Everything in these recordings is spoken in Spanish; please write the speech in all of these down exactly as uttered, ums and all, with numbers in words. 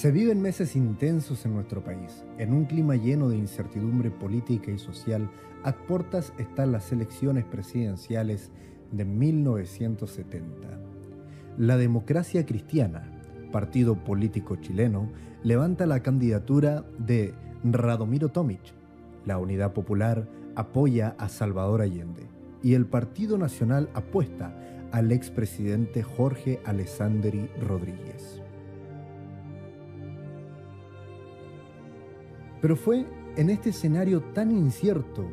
Se viven meses intensos en nuestro país. En un clima lleno de incertidumbre política y social, a puertas están las elecciones presidenciales de mil novecientos setenta. La Democracia Cristiana, partido político chileno, levanta la candidatura de Radomiro Tomic. La Unidad Popular apoya a Salvador Allende y el Partido Nacional apuesta al expresidente Jorge Alessandri Rodríguez. Pero fue en este escenario tan incierto,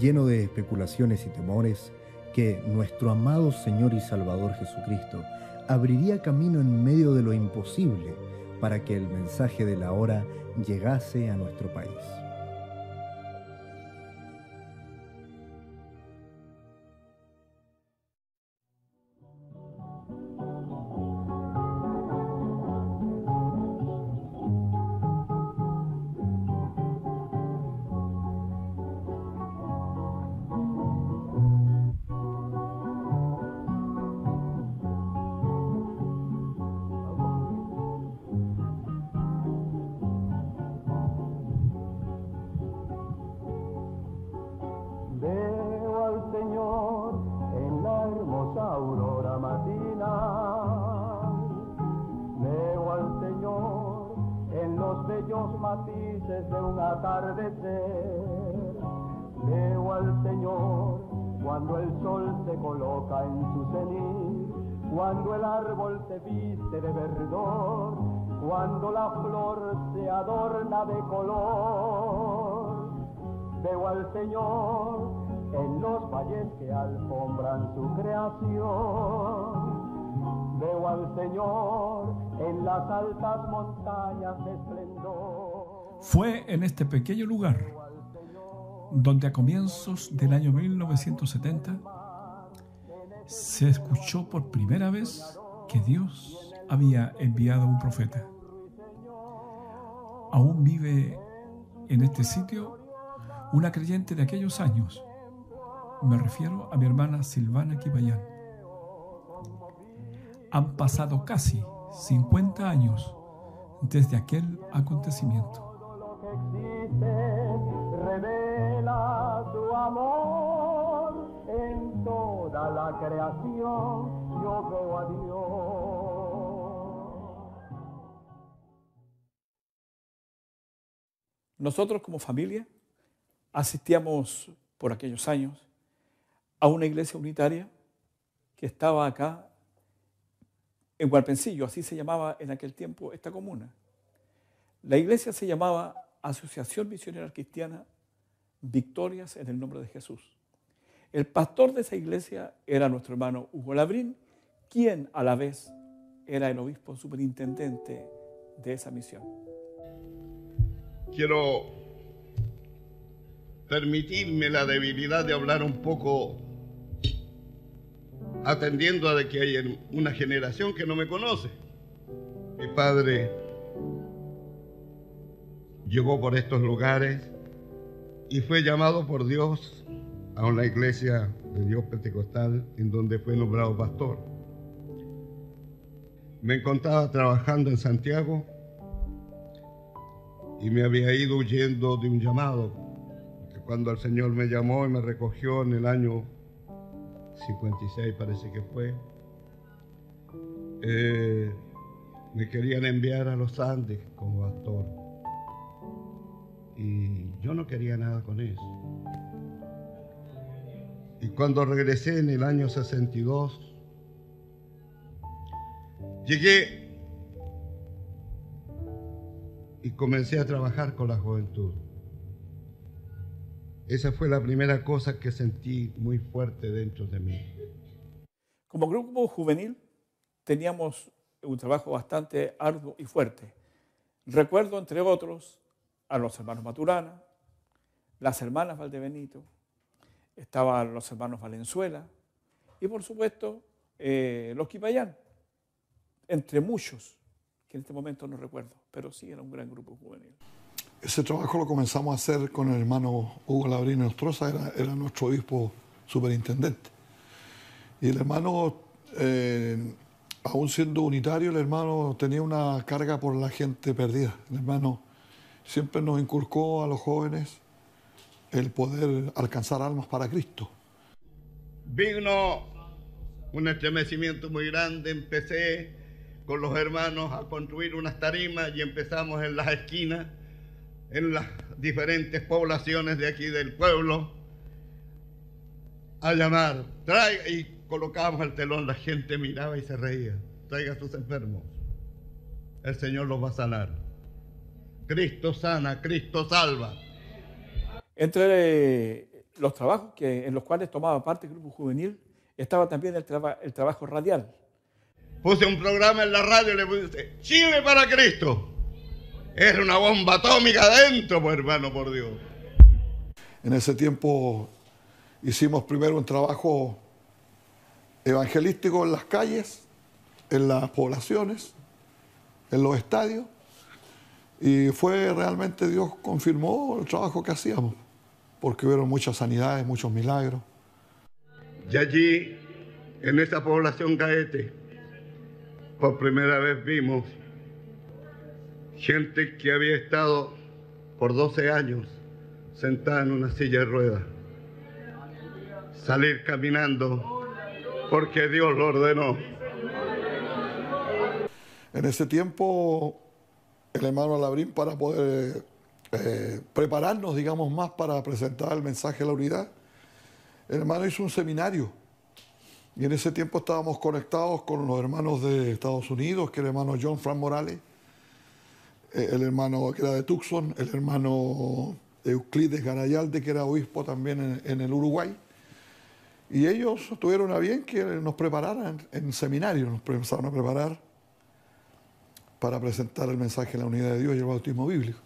lleno de especulaciones y temores, que nuestro amado Señor y Salvador Jesucristo abriría camino en medio de lo imposible para que el mensaje de la hora llegase a nuestro país. Señor, en los valles que alfombran su creación, veo al Señor en las altas montañas de esplendor. Fue en este pequeño lugar donde a comienzos del año mil novecientos setenta se escuchó por primera vez que Dios había enviado a un profeta. Aún vive en este sitio una creyente de aquellos años, me refiero a mi hermana Silvana Kipayán. Han pasado casi cincuenta años desde aquel acontecimiento. Todo lo que existe revela tu amor en toda la creación. Yo veo a Dios. Nosotros como familia asistíamos por aquellos años a una iglesia unitaria que estaba acá en Hualpencillo, así se llamaba en aquel tiempo esta comuna. La iglesia se llamaba Asociación Misionera Cristiana Victorias en el Nombre de Jesús. El pastor de esa iglesia era nuestro hermano Hugo Labrín, quien a la vez era el obispo superintendente de esa misión. Quiero permitirme la debilidad de hablar un poco atendiendo a que hay una generación que no me conoce. Mi padre llegó por estos lugares y fue llamado por Dios a una iglesia de Dios Pentecostal en donde fue nombrado pastor. Me encontraba trabajando en Santiago y me había ido huyendo de un llamado. Cuando el Señor me llamó y me recogió en el año cincuenta y seis, parece que fue, eh, me querían enviar a los Andes como pastor. Y yo no quería nada con eso. Y cuando regresé en el año sesenta y dos, llegué y comencé a trabajar con la juventud. Esa fue la primera cosa que sentí muy fuerte dentro de mí. Como grupo juvenil teníamos un trabajo bastante arduo y fuerte. Recuerdo, entre otros, a los hermanos Maturana, las hermanas Valdebenito, estaban los hermanos Valenzuela y, por supuesto, eh, los Kipayán, entre muchos, que en este momento no recuerdo, pero sí era un gran grupo juvenil. Ese trabajo lo comenzamos a hacer con el hermano Hugo Labrín Ostroza, era, era nuestro obispo superintendente. Y el hermano eh, aún siendo unitario, el hermano tenía una carga por la gente perdida. El hermano siempre nos inculcó a los jóvenes el poder alcanzar almas para Cristo. Vino un estremecimiento muy grande. Empecé con los hermanos a construir unas tarimas y empezamos en las esquinas, en las diferentes poblaciones de aquí del pueblo, a llamar, traiga, y colocábamos el telón, la gente miraba y se reía, traiga a sus enfermos, el Señor los va a sanar. Cristo sana, Cristo salva. Entre los trabajos que, en los cuales tomaba parte el grupo juvenil, estaba también el, traba, el trabajo radial. Puse un programa en la radio y le puse Chile para Cristo. Era una bomba atómica adentro, pues, hermano, por Dios. En ese tiempo hicimos primero un trabajo evangelístico en las calles, en las poblaciones, en los estadios, y fue realmente, Dios confirmó el trabajo que hacíamos, porque hubieron muchas sanidades, muchos milagros. Y allí, en esa población Gaete, por primera vez vimos gente que había estado por doce años sentada en una silla de ruedas, salir caminando porque Dios lo ordenó. En ese tiempo, el hermano Labrín, para poder eh, prepararnos, digamos, más para presentar el mensaje de la unidad, el hermano hizo un seminario. Y en ese tiempo estábamos conectados con los hermanos de Estados Unidos, que el hermano John Frank Morales, el hermano que era de Tucson, el hermano Euclides Garayalde, que era obispo también en, en el Uruguay. Y ellos tuvieron a bien que nos prepararan en seminario, nos empezaron a preparar para presentar el mensaje de la unidad de Dios y el bautismo bíblico.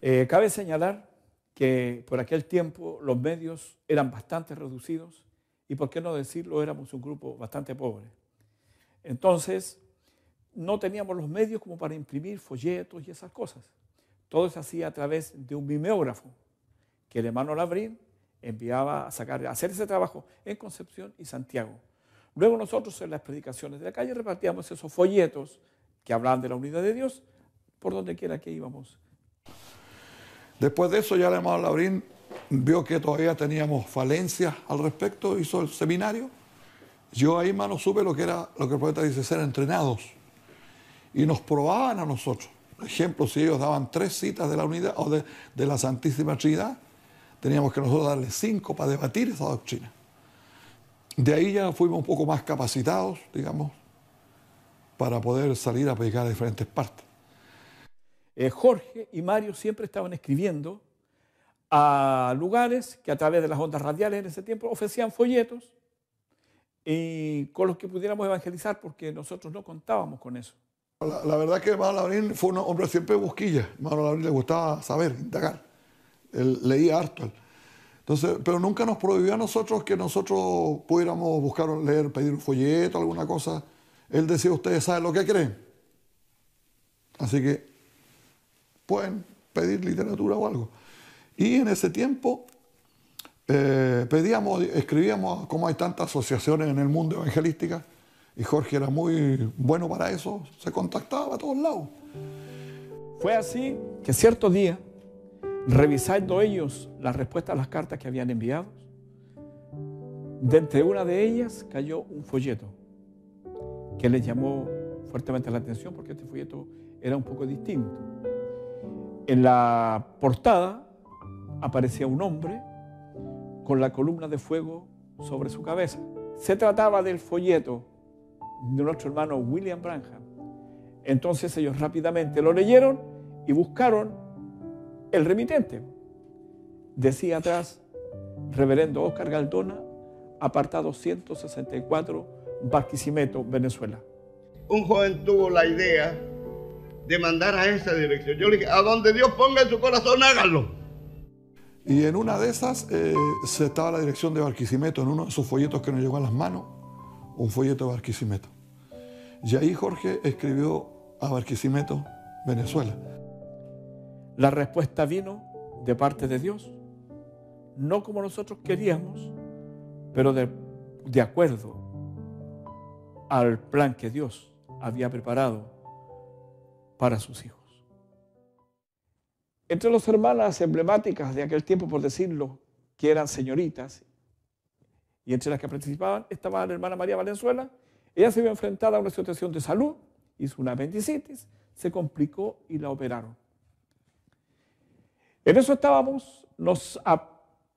Eh, cabe señalar que por aquel tiempo los medios eran bastante reducidos, y por qué no decirlo, éramos un grupo bastante pobre. Entonces, no teníamos los medios como para imprimir folletos y esas cosas. Todo se hacía a través de un mimeógrafo que el hermano Labrín enviaba a sacar, a hacer ese trabajo en Concepción y Santiago. Luego nosotros en las predicaciones de la calle repartíamos esos folletos que hablaban de la unidad de Dios por donde quiera que íbamos. Después de eso ya el hermano Labrín vio que todavía teníamos falencias al respecto, hizo el seminario. Yo ahí, hermano, supe lo que era, lo que el profeta dice, ser entrenados. Y nos probaban a nosotros. Por ejemplo, si ellos daban tres citas de la unidad o de, de la Santísima Trinidad, teníamos que nosotros darle cinco para debatir esa doctrina. De ahí ya fuimos un poco más capacitados, digamos, para poder salir a predicar a diferentes partes. Eh, Jorge y Mario siempre estaban escribiendo a lugares que a través de las ondas radiales en ese tiempo ofrecían folletos y con los que pudiéramos evangelizar, porque nosotros no contábamos con eso. La, la verdad que el hermano Labrín fue un hombre siempre de busquilla. El hermano Labrín le gustaba saber, indagar. Él leía harto. Entonces, pero nunca nos prohibió a nosotros que nosotros pudiéramos buscar, leer, pedir un folleto, alguna cosa. Él decía, ustedes saben lo que creen. Así que pueden pedir literatura o algo. Y en ese tiempo eh, pedíamos, escribíamos, como hay tantas asociaciones en el mundo evangelística, y Jorge era muy bueno para eso, se contactaba a todos lados. Fue así que cierto día, revisando ellos la respuesta a las cartas que habían enviado, de entre una de ellas cayó un folleto que les llamó fuertemente la atención, porque este folleto era un poco distinto. En la portada aparecía un hombre con la columna de fuego sobre su cabeza. Se trataba del folleto de nuestro hermano William Branham. Entonces ellos rápidamente lo leyeron y buscaron el remitente. Decía atrás, reverendo Oscar Galdona, apartado ciento sesenta y cuatro, Barquisimeto, Venezuela. Un joven tuvo la idea de mandar a esa dirección. Yo le dije, a donde Dios ponga en su corazón, hágalo. Y en una de esas eh, se estaba la dirección de Barquisimeto, en uno de esos folletos que nos llegó a las manos, un folleto de Barquisimeto. Y ahí Jorge escribió a Barquisimeto, Venezuela. La respuesta vino de parte de Dios, no como nosotros queríamos, pero de, de acuerdo al plan que Dios había preparado para sus hijos. Entre las hermanas emblemáticas de aquel tiempo, por decirlo, que eran señoritas, y entre las que participaban estaba la hermana María Valenzuela. Ella se vio enfrentada a una situación de salud, hizo una apendicitis, se complicó y la operaron. En eso estábamos, nos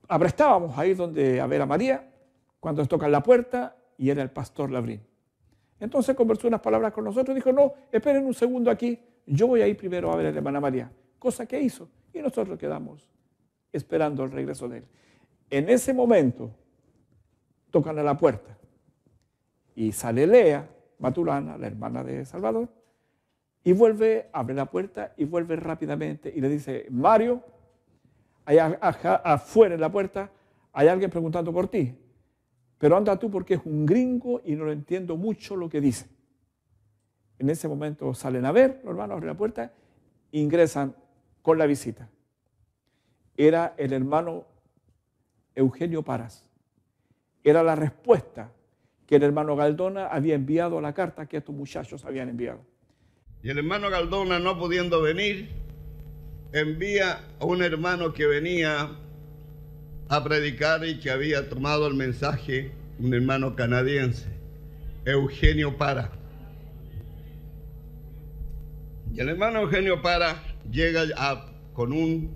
aprestábamos a ir donde, a ver a María, cuando nos tocan la puerta y era el pastor Labrín. Entonces conversó unas palabras con nosotros y dijo: no, esperen un segundo aquí, yo voy a ir primero a ver a la hermana María, cosa que hizo, y nosotros quedamos esperando el regreso de él. En ese momento tocan a la puerta y sale Lea Matulana, la hermana de Salvador, y vuelve, abre la puerta y vuelve rápidamente y le dice: Mario, allá afuera en la puerta hay alguien preguntando por ti, pero anda tú porque es un gringo y no lo entiendo mucho lo que dice. En ese momento salen a ver, los hermanos abren la puerta, ingresan con la visita. Era el hermano Eugenio Paras. Era la respuesta que el hermano Galdona había enviado a la carta que estos muchachos habían enviado. Y el hermano Galdona, no pudiendo venir, envía a un hermano que venía a predicar y que había tomado el mensaje, un hermano canadiense, Eugenio Paras. Y el hermano Eugenio Paras llega a, con un,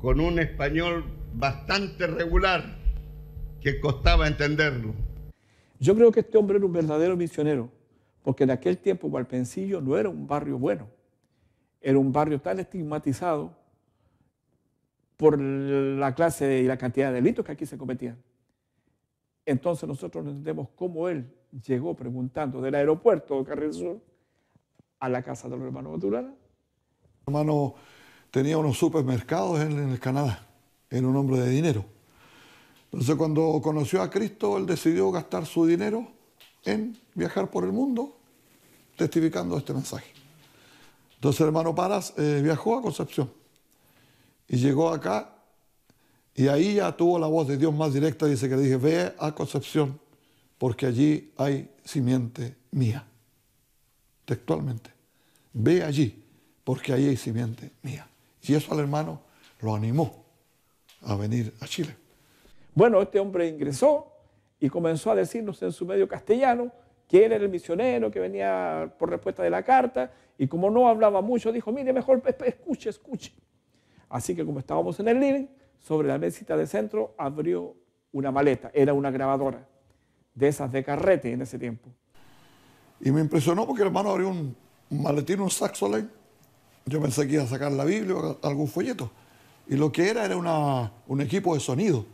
con un español bastante regular que costaba entenderlo. Yo creo que este hombre era un verdadero misionero, porque en aquel tiempo Hualpencillo no era un barrio bueno, era un barrio tan estigmatizado por la clase y la cantidad de delitos que aquí se cometían. Entonces nosotros entendemos cómo él llegó preguntando del aeropuerto de Carril Sur a la casa de los hermanos Matulana. Mi hermano tenía unos supermercados en, en el Canadá, era un hombre de dinero. Entonces cuando conoció a Cristo, él decidió gastar su dinero en viajar por el mundo testificando este mensaje. Entonces el hermano Paras eh, viajó a Concepción y llegó acá, y ahí ya tuvo la voz de Dios más directa. Dice que le dije: ve a Concepción porque allí hay simiente mía. Textualmente: ve allí porque allí hay simiente mía. Y eso al hermano lo animó a venir a Chile. Bueno, este hombre ingresó y comenzó a decirnos en su medio castellano que él era el misionero, que venía por respuesta de la carta, y como no hablaba mucho, dijo: mire, mejor escuche, escuche. Así que como estábamos en el living, sobre la mesita de centro abrió una maleta, era una grabadora, de esas de carrete en ese tiempo. Y me impresionó porque el hermano abrió un maletín, un Saxolay. Yo pensé que iba a sacar la Biblia o algún folleto. Y lo que era, era una, un equipo de sonido.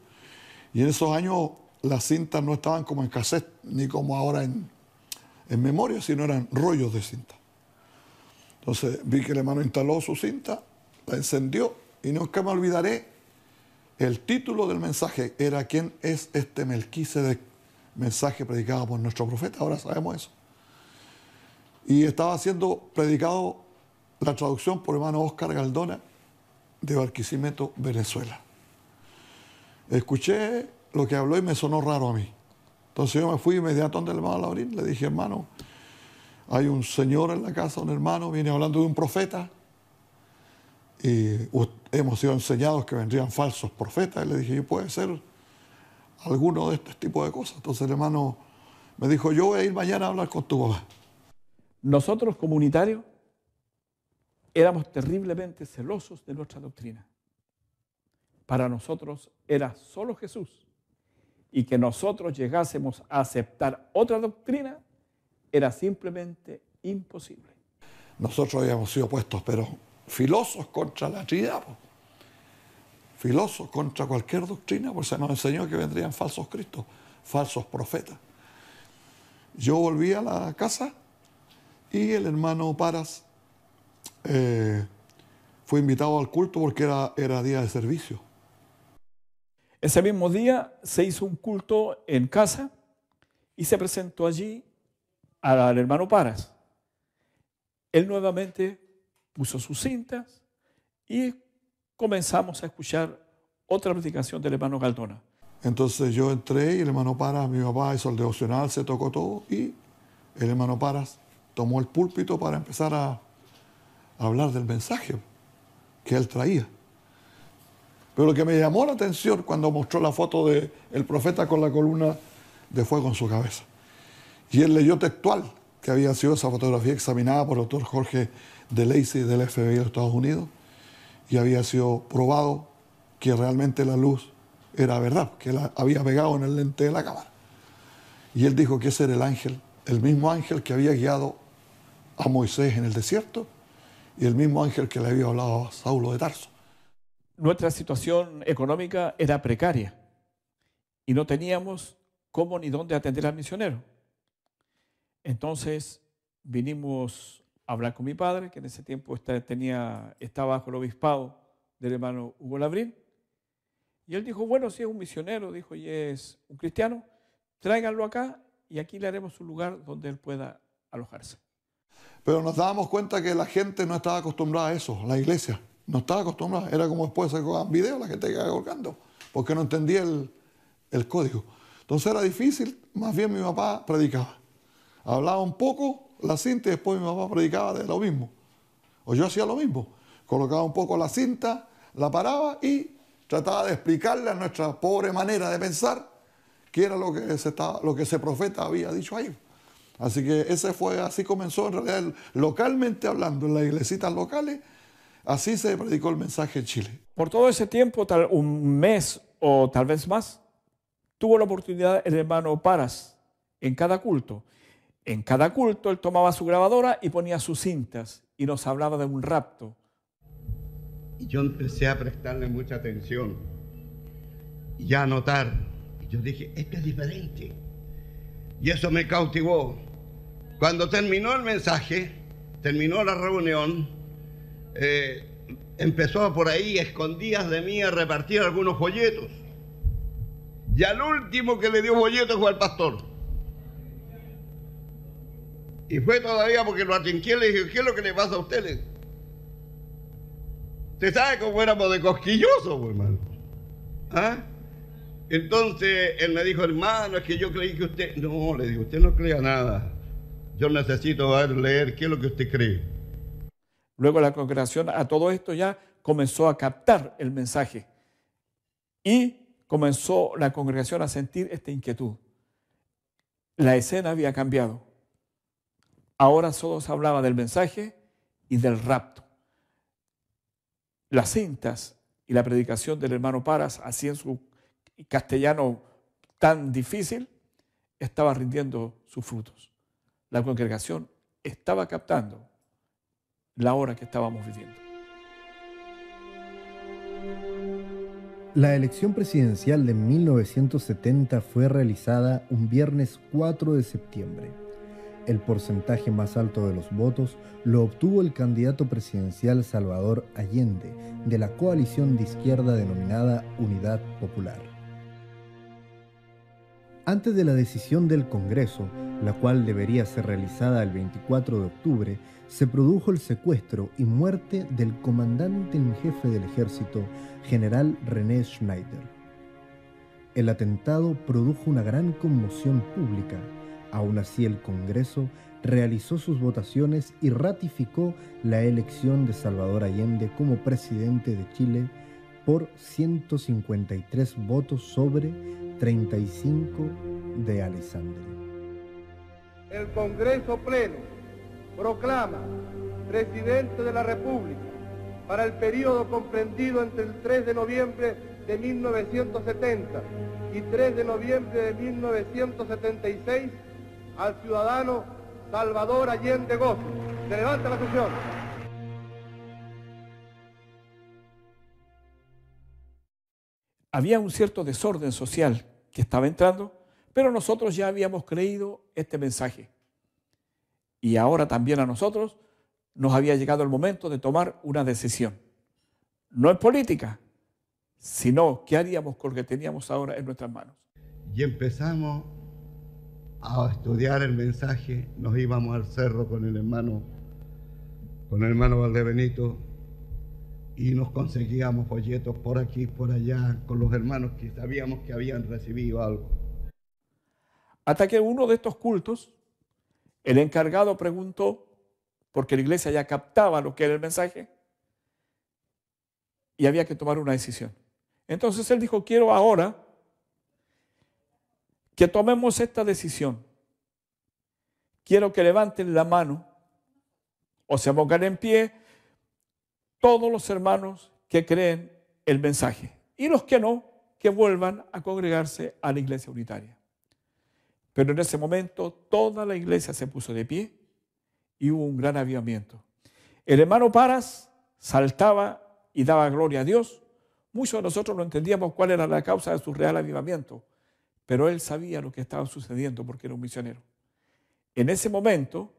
Y en esos años las cintas no estaban como en cassette, ni como ahora en, en memoria, sino eran rollos de cinta. Entonces vi que el hermano instaló su cinta, la encendió, y nunca me olvidaré, el título del mensaje era: ¿quién es este Melquisedec? Mensaje predicado por nuestro profeta, ahora sabemos eso. Y estaba siendo predicado la traducción por hermano Oscar Galdona de Barquisimeto, Venezuela. Escuché lo que habló y me sonó raro a mí. Entonces yo me fui inmediato donde el hermano Labrín, le dije: hermano, hay un señor en la casa, un hermano, viene hablando de un profeta, y hemos sido enseñados que vendrían falsos profetas. Y le dije: yo puede ser alguno de estos tipos de cosas. Entonces el hermano me dijo: yo voy a ir mañana a hablar con tu papá. Nosotros comunitarios éramos terriblemente celosos de nuestra doctrina. Para nosotros era solo Jesús, y que nosotros llegásemos a aceptar otra doctrina era simplemente imposible. Nosotros habíamos sido puestos, pero filosos contra la Trinidad, po. Filosos contra cualquier doctrina, porque se nos enseñó que vendrían falsos cristos, falsos profetas. Yo volví a la casa y el hermano Paras eh, fue invitado al culto porque era, era día de servicio. Ese mismo día se hizo un culto en casa y se presentó allí al hermano Paras. Él nuevamente puso sus cintas y comenzamos a escuchar otra predicación del hermano Galdona. Entonces yo entré y el hermano Paras, mi papá hizo el devocional, se tocó todo y el hermano Paras tomó el púlpito para empezar a, a hablar del mensaje que él traía. Pero lo que me llamó la atención cuando mostró la foto del profeta con la columna de fuego en su cabeza. Y él leyó textual, que había sido esa fotografía examinada por el doctor Jorge De Leysi del F B I de los Estados Unidos, y había sido probado que realmente la luz era verdad, que la había pegado en el lente de la cámara. Y él dijo que ese era el ángel, el mismo ángel que había guiado a Moisés en el desierto y el mismo ángel que le había hablado a Saulo de Tarso. Nuestra situación económica era precaria y no teníamos cómo ni dónde atender al misionero. Entonces vinimos a hablar con mi padre, que en ese tiempo está, tenía, estaba bajo el obispado del hermano Hugo Labrín. Y él dijo, bueno, si es un misionero, dijo, y es un cristiano, tráiganlo acá y aquí le haremos un lugar donde él pueda alojarse. Pero nos dábamos cuenta que la gente no estaba acostumbrada a eso, la iglesia. No estaba acostumbrada, era como después se colgaban videos, la gente quedaba colgando, porque no entendía el, el código. Entonces era difícil, más bien mi papá predicaba. Hablaba un poco la cinta y después mi papá predicaba de lo mismo. O yo hacía lo mismo, colocaba un poco la cinta, la paraba y trataba de explicarle a nuestra pobre manera de pensar qué era lo que se, estaba, lo que ese profeta había dicho ahí. Así que ese fue, así comenzó en realidad, localmente hablando, en las iglesitas locales, así se predicó el mensaje en Chile. Por todo ese tiempo, tal, un mes o tal vez más, tuvo la oportunidad el hermano Paras en cada culto. En cada culto él tomaba su grabadora y ponía sus cintas y nos hablaba de un rapto. Yo empecé a prestarle mucha atención y a notar. Yo dije, esto es diferente. Y eso me cautivó. Cuando terminó el mensaje, terminó la reunión, eh, empezó por ahí, escondidas de mí, a repartir algunos folletos. Y al último que le dio folletos fue al pastor. Y fue todavía porque lo atinqué, le dije, ¿qué es lo que le pasa a ustedes? Usted sabe cómo éramos de cosquillosos, hermano. ¿Ah? Entonces él me dijo, hermano, es que yo creí que usted... No, le digo, usted no crea nada. Yo necesito leer qué es lo que usted cree. Luego la congregación a todo esto ya comenzó a captar el mensaje. Y comenzó la congregación a sentir esta inquietud. La escena había cambiado. Ahora solo se hablaba del mensaje y del rapto. Las cintas y la predicación del hermano Paras, así en su castellano tan difícil, estaba rindiendo sus frutos. La congregación estaba captando la hora que estábamos viviendo. La elección presidencial de mil novecientos setenta fue realizada un viernes cuatro de septiembre. El porcentaje más alto de los votos lo obtuvo el candidato presidencial Salvador Allende, de la coalición de izquierda denominada Unidad Popular. Antes de la decisión del Congreso, la cual debería ser realizada el veinticuatro de octubre, se produjo el secuestro y muerte del comandante en jefe del ejército, general René Schneider. El atentado produjo una gran conmoción pública. Aún así, el Congreso realizó sus votaciones y ratificó la elección de Salvador Allende como presidente de Chile por ciento cincuenta y tres votos sobre treinta y cinco de Alessandri. El Congreso Pleno proclama presidente de la República para el periodo comprendido entre el tres de noviembre de mil novecientos setenta y tres de noviembre de mil novecientos setenta y seis al ciudadano Salvador Allende Gómez. Se levanta la sesión. Había un cierto desorden social que estaba entrando, pero nosotros ya habíamos creído este mensaje. Y ahora también a nosotros nos había llegado el momento de tomar una decisión. No en política, sino ¿qué haríamos con lo que teníamos ahora en nuestras manos? Y empezamos a estudiar el mensaje, nos íbamos al cerro con el hermano, con el hermano Valdebenito, y nos conseguíamos folletos por aquí, por allá, con los hermanos que sabíamos que habían recibido algo. Hasta que uno de estos cultos, el encargado preguntó, porque la iglesia ya captaba lo que era el mensaje, y había que tomar una decisión. Entonces él dijo, quiero ahora que tomemos esta decisión. Quiero que levanten la mano, o se pongan en pie, todos los hermanos que creen el mensaje. Y los que no, que vuelvan a congregarse a la iglesia unitaria. Pero en ese momento toda la iglesia se puso de pie y hubo un gran avivamiento. El hermano Paras saltaba y daba gloria a Dios. Muchos de nosotros no entendíamos cuál era la causa de su real avivamiento, pero él sabía lo que estaba sucediendo porque era un misionero. En ese momento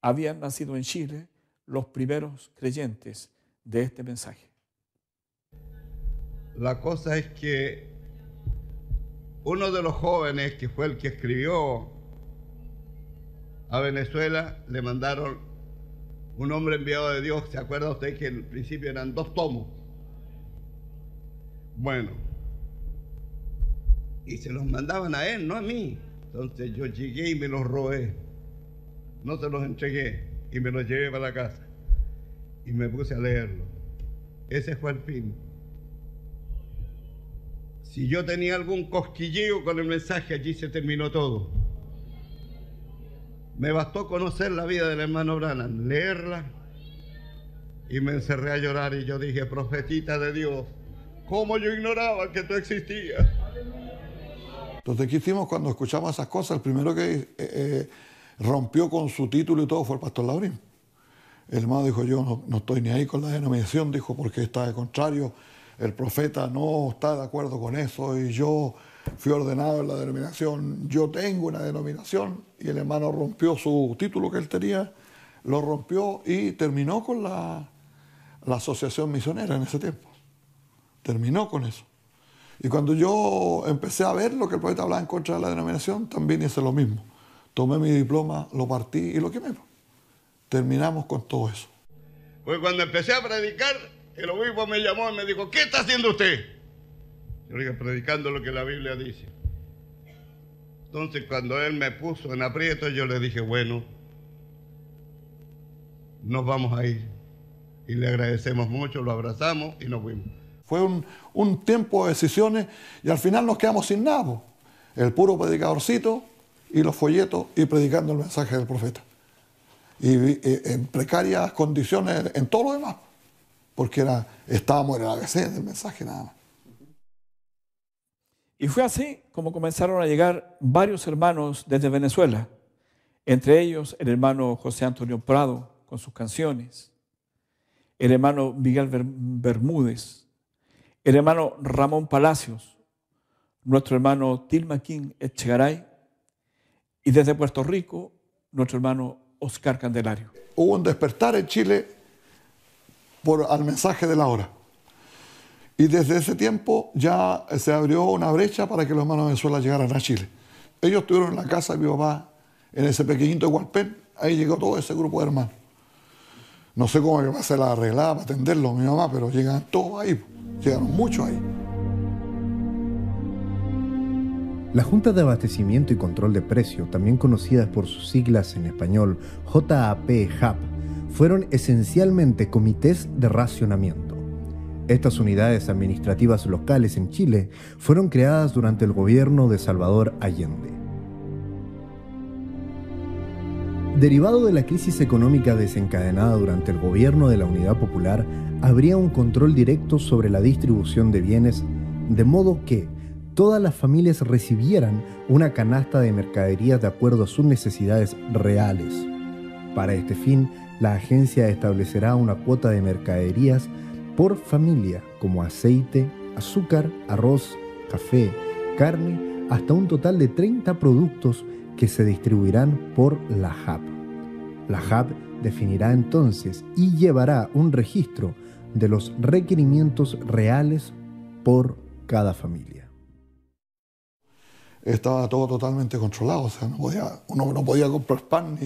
habían nacido en Chile los primeros creyentes de este mensaje. La cosa es que uno de los jóvenes que fue el que escribió a Venezuela, le mandaron un hombre enviado de Dios. ¿Se acuerda usted que en principio eran dos tomos? Bueno, y se los mandaban a él, no a mí. Entonces yo llegué y me los robé. No se los entregué y me los llevé para la casa. Y me puse a leerlo. Ese fue el fin. Si yo tenía algún cosquilleo con el mensaje, allí se terminó todo. Me bastó conocer la vida del hermano Branham, leerla, y me encerré a llorar y yo dije, profetita de Dios, ¿cómo yo ignoraba que tú existías? Entonces, ¿qué hicimos cuando escuchamos esas cosas? El primero que eh, eh, rompió con su título y todo fue el pastor Labrín. El hermano dijo, yo no, no estoy ni ahí con la denominación, dijo, porque está de contrario, el profeta no está de acuerdo con eso y yo fui ordenado en la denominación, yo tengo una denominación. Y el hermano rompió su título que él tenía, lo rompió y terminó con la, la Asociación Misionera en ese tiempo. Terminó con eso. Y cuando yo empecé a ver lo que el profeta hablaba en contra de la denominación, también hice lo mismo. Tomé mi diploma, lo partí y lo quemé. Terminamos con todo eso. Pues cuando empecé a predicar, el obispo me llamó y me dijo, ¿qué está haciendo usted? Yo le dije, predicando lo que la Biblia dice. Entonces cuando él me puso en aprieto, yo le dije, bueno, nos vamos a ir. Y le agradecemos mucho, lo abrazamos y nos fuimos. Fue un, un tiempo de decisiones y al final nos quedamos sin nada, po. El puro predicadorcito y los folletos y predicando el mensaje del profeta. Y en precarias condiciones en todo lo demás, porque era, estábamos en el A B C del mensaje nada más. Y fue así como comenzaron a llegar varios hermanos desde Venezuela, entre ellos el hermano José Antonio Prado con sus canciones, el hermano Miguel Bermúdez, el hermano Ramón Palacios, nuestro hermano Tilma King Echegaray, y desde Puerto Rico nuestro hermano Oscar Candelario. Hubo un despertar en Chile por, al mensaje de la hora. Y desde ese tiempo ya se abrió una brecha para que los hermanos de Venezuela llegaran a Chile. Ellos estuvieron en la casa de mi papá, en ese pequeñito de Hualpén, ahí llegó todo ese grupo de hermanos. No sé cómo iba a ser la arreglada para atenderlo mi mamá, pero llegan todos ahí, llegaron muchos ahí. La Junta de Abastecimiento y Control de Precios, también conocidas por sus siglas en español J A P, J A P, fueron esencialmente comités de racionamiento. Estas unidades administrativas locales en Chile fueron creadas durante el gobierno de Salvador Allende. Derivado de la crisis económica desencadenada durante el gobierno de la Unidad Popular, habría un control directo sobre la distribución de bienes, de modo que todas las familias recibieran una canasta de mercaderías de acuerdo a sus necesidades reales. Para este fin, la agencia establecerá una cuota de mercaderías por familia, como aceite, azúcar, arroz, café, carne, hasta un total de treinta productos que se distribuirán por la J A P. La J A P definirá entonces y llevará un registro de los requerimientos reales por cada familia. Estaba todo totalmente controlado, o sea, no podía, uno no podía comprar pan ni,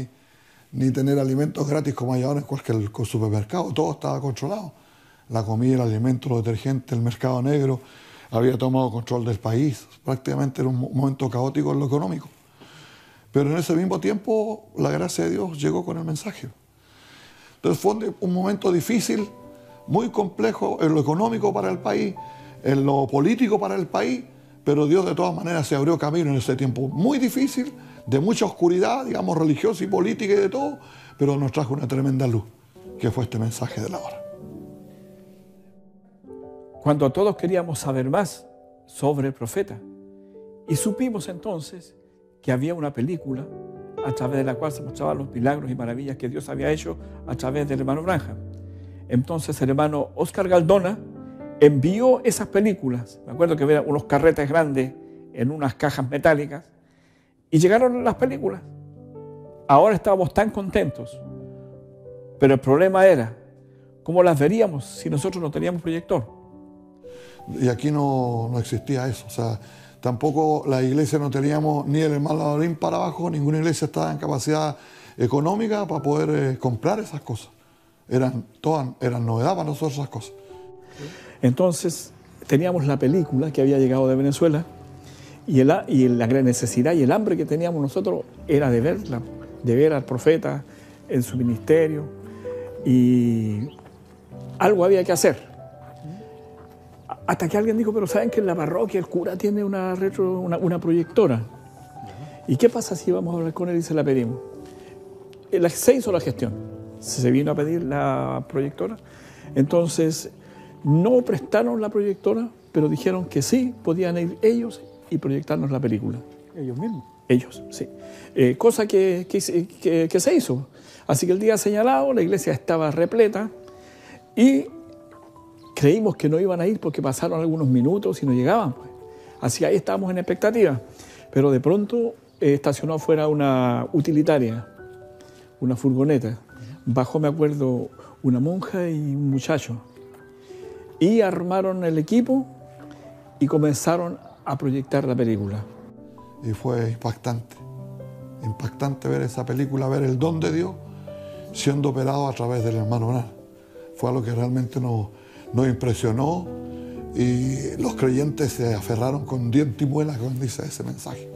ni tener alimentos gratis como hay ahora en cualquier supermercado, todo estaba controlado. la comida, el alimento, los detergentes, el mercado negro, había tomado control del país. Prácticamente era un momento caótico en lo económico. Pero en ese mismo tiempo, la gracia de Dios llegó con el mensaje. Entonces fue un momento difícil, muy complejo en lo económico para el país, en lo político para el país, pero Dios de todas maneras se abrió camino en ese tiempo muy difícil, de mucha oscuridad, digamos, religiosa y política y de todo, pero nos trajo una tremenda luz, que fue este mensaje de la hora. Cuando todos queríamos saber más sobre el profeta, y supimos entonces que había una película a través de la cual se mostraban los milagros y maravillas que Dios había hecho a través del hermano Branham. Entonces el hermano Oscar Galdona envió esas películas. Me acuerdo que había unos carretes grandes en unas cajas metálicas y llegaron las películas. Ahora estábamos tan contentos, pero el problema era cómo las veríamos si nosotros no teníamos proyector. Y aquí no, no existía eso, o sea, tampoco la iglesia no teníamos ni el hermano Labrín para abajo, ninguna iglesia estaba en capacidad económica para poder eh, comprar esas cosas. Eran, todas, eran novedad para nosotros esas cosas. Entonces teníamos la película que había llegado de Venezuela y, el, y la gran necesidad y el hambre que teníamos nosotros era de verla, de ver al profeta en su ministerio, y algo había que hacer. Hasta que alguien dijo, pero ¿saben que en la parroquia el cura tiene una, retro, una, una proyectora? ¿Y qué pasa si vamos a hablar con él y se la pedimos? Se hizo la gestión. Se vino a pedir la proyectora. Entonces, no prestaron la proyectora, pero dijeron que sí, podían ir ellos y proyectarnos la película. ¿Ellos mismos? Ellos, sí. Eh, cosa que, que, que, que se hizo. Así que el día señalado, la iglesia estaba repleta y creímos que no iban a ir porque pasaron algunos minutos y no llegaban. Pues. Así que ahí estábamos en expectativa. Pero de pronto eh, estacionó afuera una utilitaria, una furgoneta. Bajó, me acuerdo, una monja y un muchacho. Y armaron el equipo y comenzaron a proyectar la película. Y fue impactante. Impactante ver esa película, ver el don de Dios siendo operado a través del hermano Branham. Fue algo que realmente nos... Nos impresionó y los creyentes se aferraron con diente y muela, como dice, ese mensaje.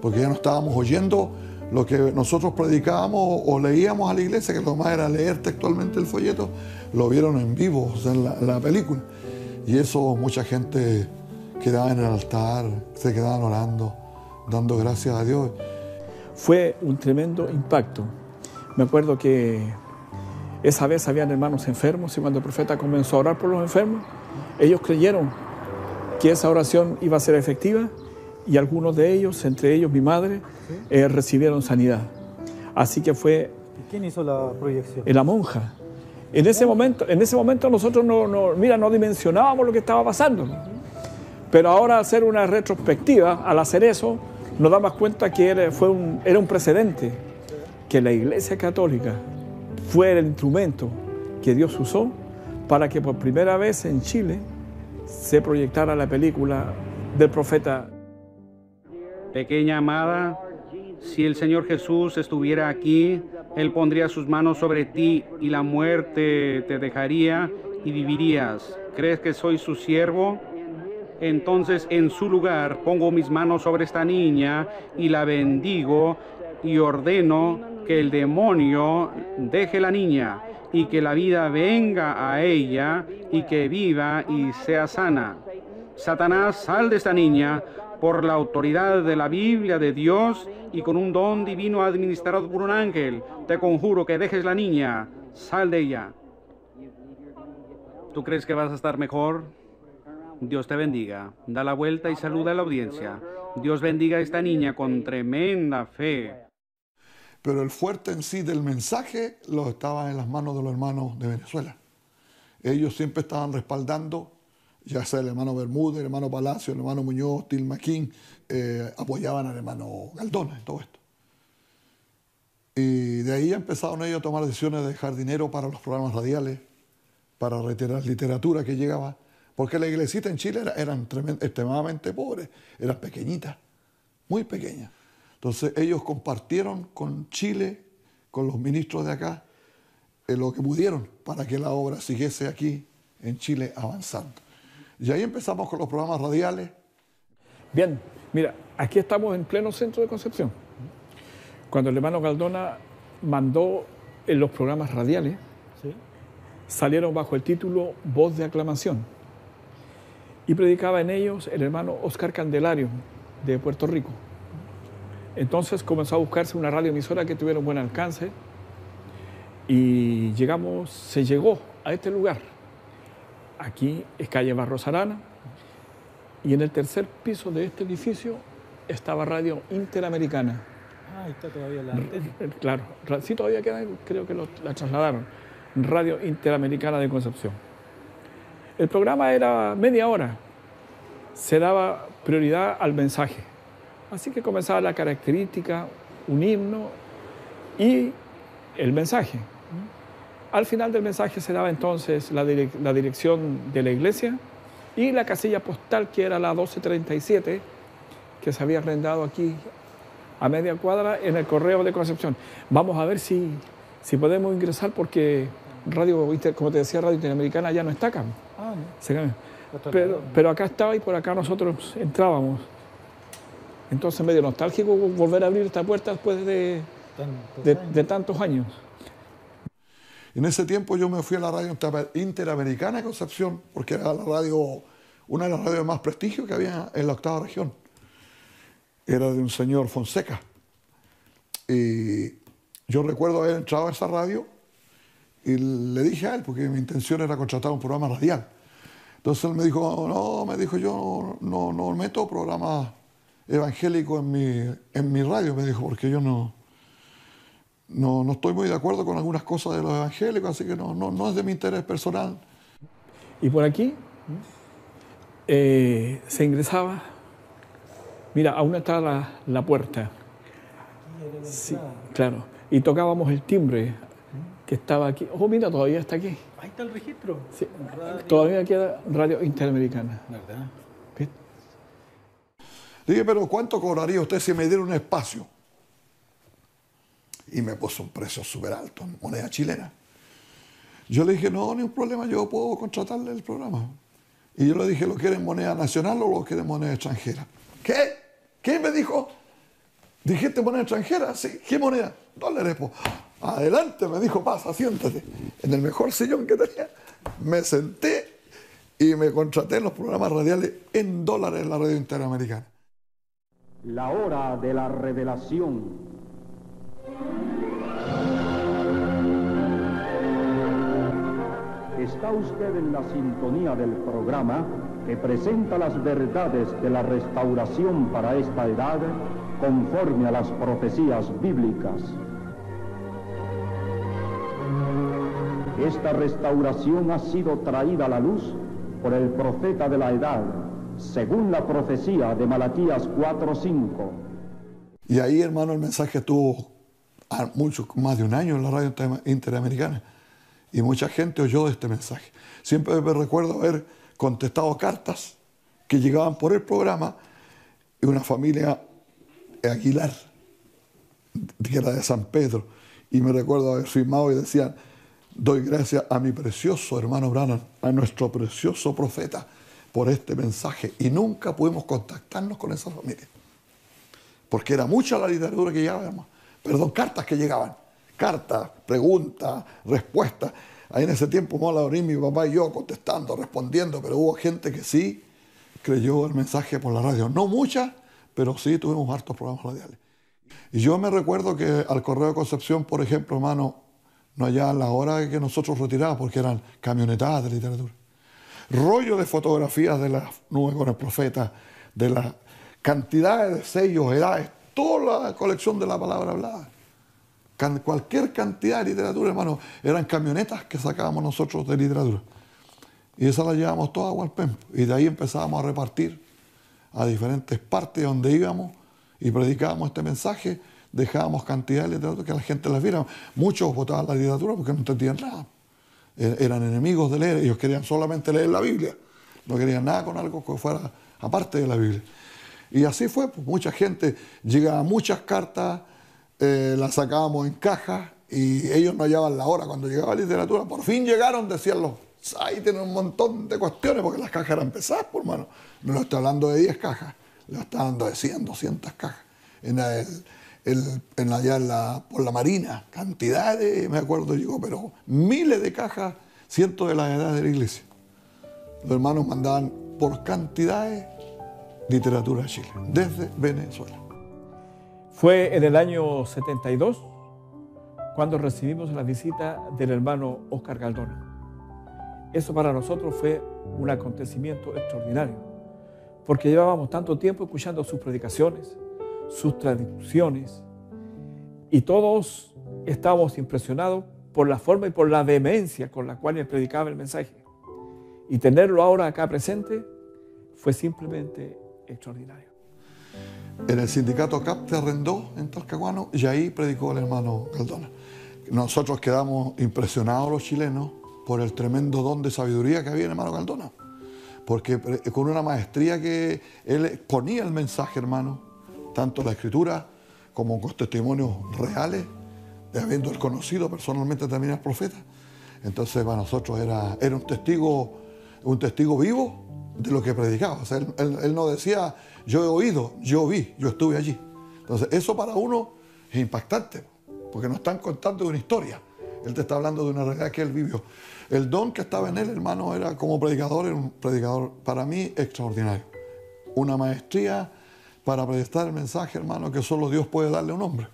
Porque ya no estábamos oyendo lo que nosotros predicábamos o leíamos a la iglesia, que lo más era leer textualmente el folleto, lo vieron en vivo, o sea, en la, la película. Y eso mucha gente quedaba en el altar, se quedaban orando, dando gracias a Dios. Fue un tremendo impacto. Me acuerdo que esa vez habían hermanos enfermos y cuando el profeta comenzó a orar por los enfermos, ellos creyeron que esa oración iba a ser efectiva y algunos de ellos, entre ellos mi madre, eh, recibieron sanidad. Así que fue... ¿Quién hizo la proyección? La monja. En ese momento, en ese momento nosotros no, no, mira, no dimensionábamos lo que estaba pasando. Pero ahora hacer una retrospectiva, al hacer eso, nos damos cuenta que era, fue un, era un precedente que la Iglesia Católica fue el instrumento que Dios usó para que por primera vez en Chile se proyectara la película del profeta. Pequeña amada, si el Señor Jesús estuviera aquí, Él pondría sus manos sobre ti y la muerte te dejaría y vivirías. ¿Crees que soy su siervo? Entonces en su lugar pongo mis manos sobre esta niña y la bendigo y ordeno que el demonio deje la niña y que la vida venga a ella y que viva y sea sana. Satanás, sal de esta niña por la autoridad de la Biblia de Dios y con un don divino administrado por un ángel. Te conjuro que dejes la niña, sal de ella. ¿Tú crees que vas a estar mejor? Dios te bendiga. Da la vuelta y saluda a la audiencia. Dios bendiga a esta niña con tremenda fe. Pero el fuerte en sí del mensaje lo estaba en las manos de los hermanos de Venezuela. Ellos siempre estaban respaldando, ya sea el hermano Bermúdez, el hermano Palacios, el hermano Muñoz, Tilma King, eh, apoyaban al hermano Galdona en todo esto. Y de ahí empezaron ellos a tomar decisiones de dejar dinero para los programas radiales, para retirar literatura que llegaba, porque la iglesita en Chile era, eran extremadamente pobres, eran pequeñitas, muy pequeñas. Entonces ellos compartieron con Chile, con los ministros de acá, eh, lo que pudieron para que la obra siguiese aquí en Chile avanzando. Y ahí empezamos con los programas radiales. Bien, mira, aquí estamos en pleno centro de Concepción. Cuando el hermano Galdona mandó en los programas radiales, ¿sí?, salieron bajo el título Voz de Aclamación. Y predicaba en ellos el hermano Oscar Candelario, de Puerto Rico. Entonces comenzó a buscarse una radioemisora que tuviera un buen alcance y llegamos, se llegó a este lugar. Aquí es calle Barros Arana y en el tercer piso de este edificio estaba Radio Interamericana. Ah, ahí está todavía la antena. Claro, sí todavía queda, creo que lo, la trasladaron. Radio Interamericana de Concepción. El programa era media hora. Se daba prioridad al mensaje. Así que comenzaba la característica, un himno y el mensaje. Al final del mensaje se daba entonces la, direc la dirección de la iglesia y la casilla postal, que era la doce treinta y siete, que se había arrendado aquí a media cuadra en el correo de Concepción. Vamos a ver si, si podemos ingresar, porque Radio, como te decía, Radio Interamericana ya no está acá. Ah, no. Se cambió. Pero, pero acá estaba y por acá nosotros entrábamos. Entonces, medio nostálgico volver a abrir esta puerta después de, de, de tantos años. En ese tiempo yo me fui a la Radio Interamericana de Concepción, porque era la radio, una de las radios más prestigio que había en la octava región. Era de un señor Fonseca. Y yo recuerdo haber entrado a esa radio y le dije a él, porque mi intención era contratar un programa radial. Entonces él me dijo, no, me dijo, yo no, no meto programas evangélicos en mi, en mi radio, me dijo, porque yo no, no, no estoy muy de acuerdo con algunas cosas de los evangélicos, así que no, no, no es de mi interés personal. Y por aquí eh, se ingresaba, mira, aún está la, la puerta. Sí, claro, y tocábamos el timbre que estaba aquí. Oh, mira, todavía está aquí. Ahí está el registro. Sí, todavía queda Radio Interamericana. ¿Verdad? ¿Viste? Dije, pero ¿cuánto cobraría usted si me diera un espacio? Y me puso un precio súper alto, en moneda chilena. Yo le dije, no, ni un problema, yo puedo contratarle el programa. Y yo le dije, ¿lo quiere en moneda nacional o lo quiere en moneda extranjera? ¿Qué? ¿Qué me dijo? ¿Dijiste moneda extranjera? Sí. ¿Qué moneda? Dólares, pues. Adelante, me dijo, pasa, siéntate. En el mejor sillón que tenía, me senté y me contraté en los programas radiales en dólares en la Radio Interamericana. La hora de la revelación. Está usted en la sintonía del programa que presenta las verdades de la restauración para esta edad conforme a las profecías bíblicas. Esta restauración ha sido traída a la luz por el profeta de la edad, según la profecía de Malaquías cuatro cinco. Y ahí, hermano, el mensaje estuvo mucho, más de un año en la Radio Interamericana. Y mucha gente oyó de este mensaje. Siempre me recuerdo haber contestado cartas que llegaban por el programa de una familia Aguilar, que era de San Pedro. Y me recuerdo haber firmado y decían, doy gracias a mi precioso hermano Branham, a nuestro precioso profeta, por este mensaje. Y nunca pudimos contactarnos con esa familia. Porque era mucha la literatura que llegaba, perdón, cartas que llegaban. Cartas, preguntas, respuestas. Ahí en ese tiempo, Malabrín, mi papá y yo contestando, respondiendo, pero hubo gente que sí creyó el mensaje por la radio. No muchas, pero sí tuvimos hartos programas radiales. Y yo me recuerdo que al Correo de Concepción, por ejemplo, hermano, no hallaban las horas que nosotros retirábamos, porque eran camionetadas de literatura. Rollo de fotografías de las nubes con el profeta, de las cantidades de sellos, edades, toda la colección de la palabra hablada. Can, cualquier cantidad de literatura, hermano, eran camionetas que sacábamos nosotros de literatura. Y esa la llevábamos toda a Hualpén. Y de ahí empezábamos a repartir a diferentes partes donde íbamos y predicábamos este mensaje. Dejábamos cantidad de literatura que la gente las viera. Muchos votaban la literatura porque no entendían nada. Eran enemigos de leer. Ellos querían solamente leer la Biblia. No querían nada con algo que fuera aparte de la Biblia. Y así fue. Pues mucha gente llegaba, muchas cartas, eh, las sacábamos en cajas y ellos no hallaban la hora. Cuando llegaba la literatura, por fin llegaron, decían los Ahí tienen un montón de cuestiones, porque las cajas eran pesadas, por mano. No lo estoy hablando de diez cajas, lo estoy hablando de cien, doscientas cajas. En el, el, en allá en la, por la Marina, cantidades, me acuerdo yo, pero miles de cajas, cientos de las edades de la iglesia. Los hermanos mandaban por cantidades literatura a Chile, desde Venezuela. Fue en el año setenta y dos cuando recibimos la visita del hermano Oscar Galdona. Eso para nosotros fue un acontecimiento extraordinario, porque llevábamos tanto tiempo escuchando sus predicaciones, sus traducciones, y todos estábamos impresionados por la forma y por la vehemencia con la cual él predicaba el mensaje. Y tenerlo ahora acá presente fue simplemente extraordinario. En el sindicato C A P se arrendó en Talcahuano y ahí predicó el hermano Galdona. Nosotros quedamos impresionados los chilenos por el tremendo don de sabiduría que había en el hermano Galdona, porque con una maestría que él exponía el mensaje, hermano, tanto la escritura como con testimonios reales, de habiendo él conocido personalmente también al profeta. Entonces para nosotros era, era un, testigo, un testigo vivo de lo que predicaba. O sea, él, él, él no decía, yo he oído, yo vi, yo estuve allí. Entonces eso para uno es impactante, porque nos están contando una historia. Él te está hablando de una realidad que él vivió. El don que estaba en él, hermano, era como predicador, era un predicador para mí extraordinario. Una maestría para predicar el mensaje, hermano, que solo Dios puede darle a un hombre.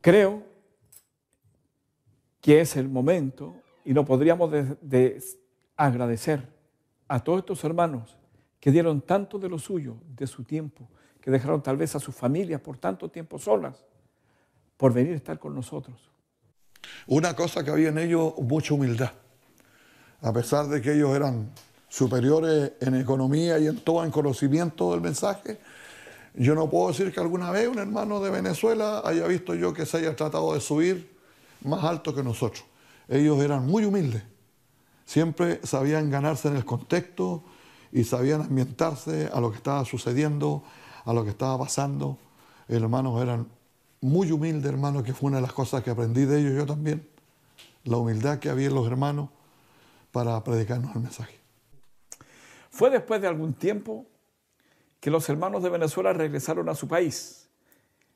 Creo que es el momento, y no podríamos de, de agradecer a todos estos hermanos que dieron tanto de lo suyo, de su tiempo, que dejaron tal vez a sus familias por tanto tiempo solas, por venir a estar con nosotros. Una cosa que había en ellos, mucha humildad. A pesar de que ellos eran superiores en economía y en todo, en conocimiento del mensaje, yo no puedo decir que alguna vez un hermano de Venezuela haya visto yo que se haya tratado de subir más alto que nosotros. Ellos eran muy humildes. Siempre sabían ganarse en el contexto y sabían ambientarse a lo que estaba sucediendo, a lo que estaba pasando. Hermanos eran muy humilde, hermano, que fue una de las cosas que aprendí de ellos yo también. La humildad que había en los hermanos para predicarnos el mensaje. Fue después de algún tiempo que los hermanos de Venezuela regresaron a su país,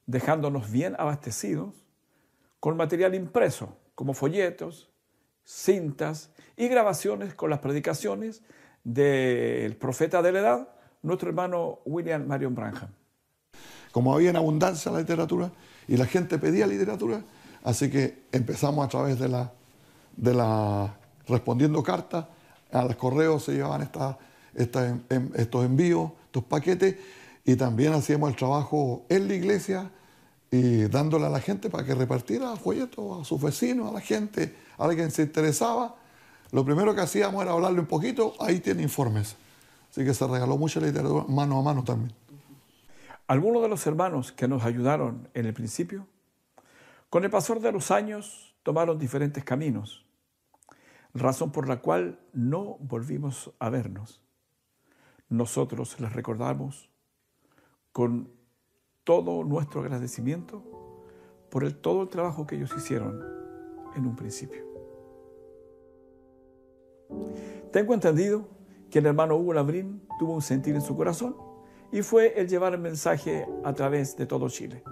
dejándonos bien abastecidos con material impreso, como folletos, cintas y grabaciones con las predicaciones del profeta de la edad, nuestro hermano William Marrion Branham. Como había en abundancia la literatura, y la gente pedía literatura, así que empezamos a través de la, de la respondiendo cartas, a los correos se llevaban esta, esta, en, estos envíos, estos paquetes, y también hacíamos el trabajo en la iglesia y dándole a la gente para que repartiera folletos a sus vecinos, a la gente, a alguien se interesaba. Lo primero que hacíamos era hablarle un poquito, ahí tiene informes. Así que se regaló mucha literatura mano a mano también. Algunos de los hermanos que nos ayudaron en el principio, con el pasar de los años tomaron diferentes caminos, razón por la cual no volvimos a vernos. Nosotros les recordamos con todo nuestro agradecimiento por el, todo el trabajo que ellos hicieron en un principio. Tengo entendido que el hermano Hugo Labrín tuvo un sentir en su corazón y fue el llevar el mensaje a través de todo Chile,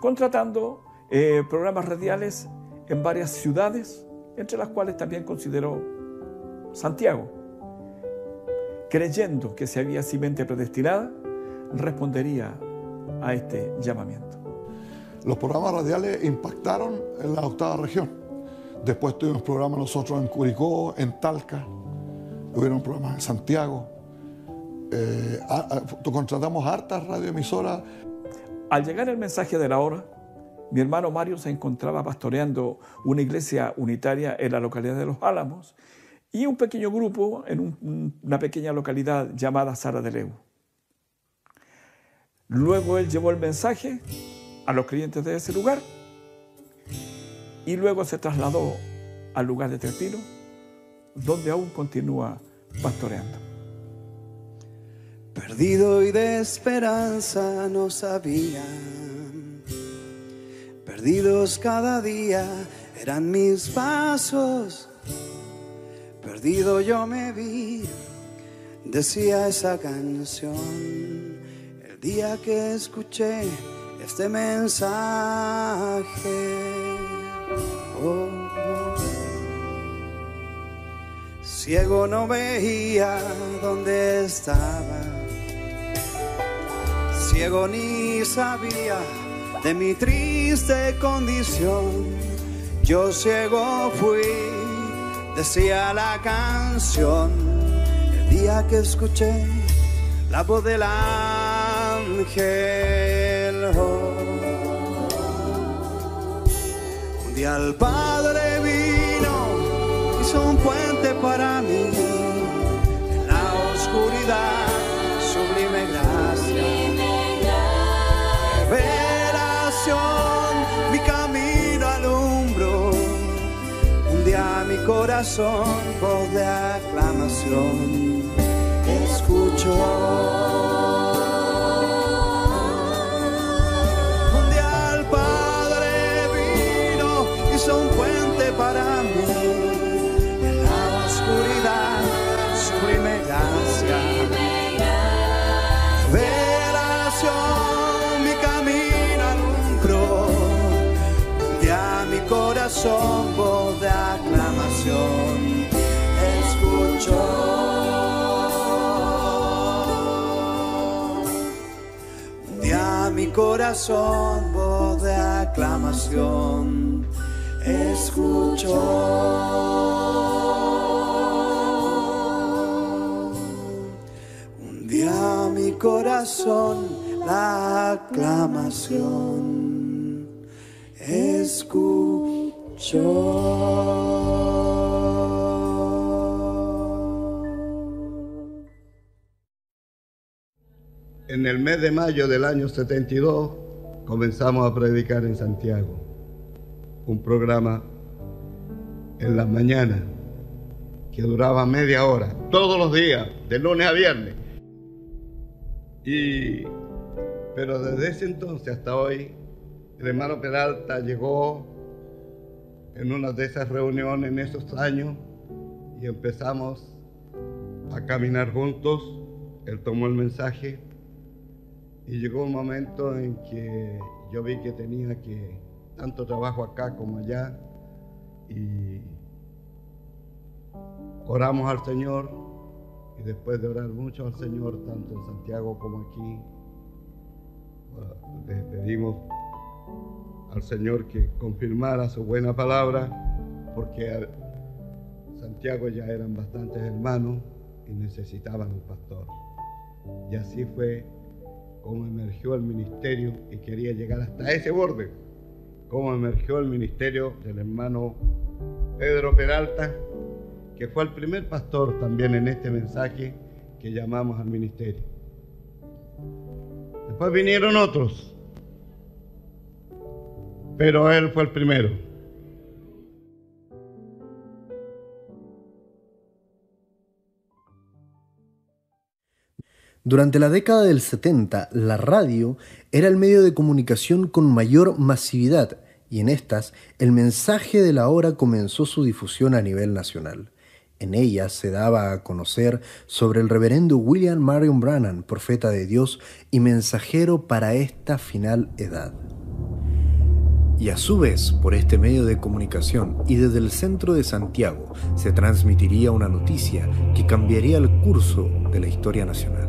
contratando eh, programas radiales en varias ciudades, entre las cuales también consideró Santiago, creyendo que si había simiente predestinada, respondería a este llamamiento. Los programas radiales impactaron en la octava región. Después tuvimos programas nosotros en Curicó, en Talca, tuvieron programas en Santiago. Eh, a, a, contratamos hartas radioemisoras. Al llegar el mensaje de la hora, mi hermano Mario se encontraba pastoreando una iglesia unitaria en la localidad de Los Álamos y un pequeño grupo en un, una pequeña localidad llamada Sara de Leo. Luego él llevó el mensaje a los creyentes de ese lugar y luego se trasladó al lugar de Tretino, donde aún continúa pastoreando. Perdido y de esperanza nos habían, perdidos cada día eran mis pasos, Perdido yo me vi, decía esa canción, el día que escuché este mensaje. Oh, oh. Ciego no veía dónde estaba, ciego ni sabía de mi triste condición. Yo ciego fui, decía la canción, el día que escuché la voz del ángel. Oh. Un día el Padre vino, hizo un puente para mí, en la oscuridad, sublime gracia, revelación, mi camino alumbró. Un día mi corazón, voz de aclamación, escuchó. Un puente para mí, en la oscuridad, sublime gracia, revelación, mi camino alumbró. Ya mi corazón, voz de aclamación, escuchó. Ya mi corazón, voz de aclamación, escuchó. Un día mi corazón la aclamación escuchó. En el mes de mayo del año setenta y dos comenzamos a predicar en Santiago. Un programa en la mañana que duraba media hora, todos los días, de lunes a viernes. Y, pero desde ese entonces hasta hoy, el hermano Peralta llegó en una de esas reuniones en esos años y empezamos a caminar juntos. Él tomó el mensaje y llegó un momento en que yo vi que tenía que tanto trabajo acá como allá, y oramos al Señor, y después de orar mucho al Señor, tanto en Santiago como aquí, le pedimos al Señor que confirmara su buena palabra, porque a Santiago ya eran bastantes hermanos y necesitaban un pastor. Y así fue como emergió el ministerio, y quería llegar hasta ese borde, cómo emergió el ministerio del hermano Pedro Peralta, que fue el primer pastor también en este mensaje que llamamos al ministerio. Después vinieron otros, pero él fue el primero. Durante la década del setenta, la radio era el medio de comunicación con mayor masividad, y en estas, el mensaje de la hora comenzó su difusión a nivel nacional. En ella se daba a conocer sobre el reverendo William Marrion Branham, profeta de Dios y mensajero para esta final edad. Y a su vez, por este medio de comunicación y desde el centro de Santiago, se transmitiría una noticia que cambiaría el curso de la historia nacional.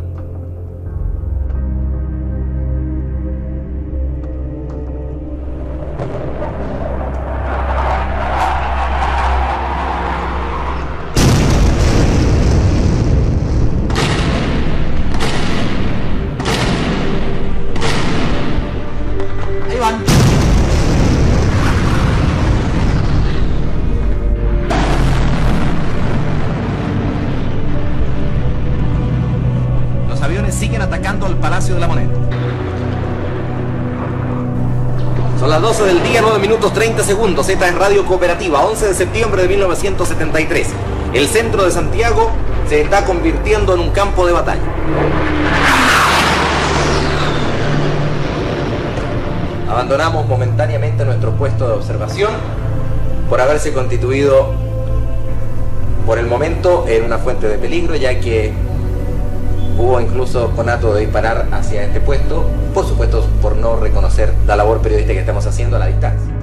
treinta segundos, esta es Radio Cooperativa, once de septiembre de mil novecientos setenta y tres. El centro de Santiago se está convirtiendo en un campo de batalla. Abandonamos momentáneamente nuestro puesto de observación por haberse constituido por el momento en una fuente de peligro, ya que hubo incluso conato de disparar hacia este puesto, por supuesto por no reconocer la labor periodística que estamos haciendo a la distancia.